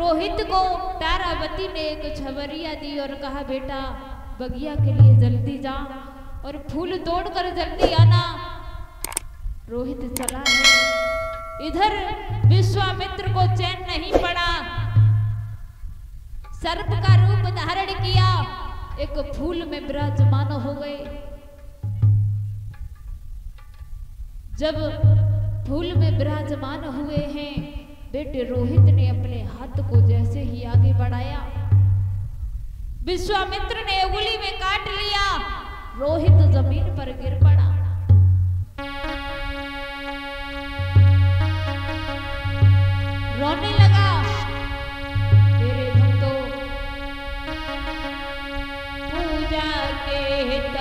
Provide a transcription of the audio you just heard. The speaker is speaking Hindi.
रोहित को तारावती ने एक छवरिया दी और कहा, बेटा बगिया के लिए जल्दी जा और फूल तोड़कर जल्दी आना। रोहित चला है। इधर विश्वामित्र को चैन नहीं पड़ा, सर्प का रूप धारण किया, एक फूल में विराजमान हो गए। जब फूल में विराजमान हुए हैं, बेटे रोहित ने अपने हाथ को जैसे ही आगे बढ़ाया, विश्वामित्र ने उंगली में काट लिया, रोहित जमीन पर गिर पड़ा। रोने लगा, तेरे तुम तो पूजा के